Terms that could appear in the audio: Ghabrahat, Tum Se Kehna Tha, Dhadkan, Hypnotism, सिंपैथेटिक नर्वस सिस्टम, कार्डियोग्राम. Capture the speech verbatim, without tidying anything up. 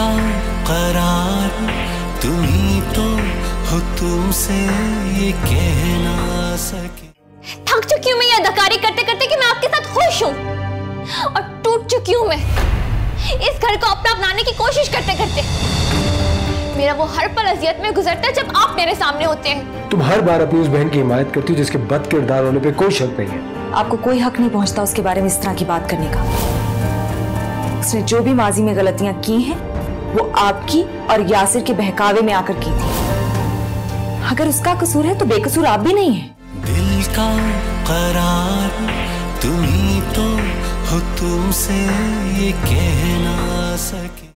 का करार, तुम्ही तो हो तुमसे ये कहना सके। थक चुकी हूँ मैं ये अदाकारी करते करते कि मैं आपके साथ खुश हूँ, और टूट चुकी हूँ मैं इस घर को अपना बनाने की कोशिश करते करते। मेरा वो हर पल अजियत में गुजरता है जब आप मेरे सामने होते हैं। तुम हर बार अपनी उस बहन की हिमायत करती हो जिसके बद किरदार होने पे कोई शक नहीं है। आपको कोई हक नहीं पहुंचता उसके बारे में इस तरह की बात करने का। उसने जो भी माजी में गलतियां की हैं वो आपकी और यासिर के बहकावे में आकर की थी। अगर उसका कसूर है तो बेकसूर आप भी नहीं है। दिल का करार, तुम ही तो हो तुमसे ये कहना सके।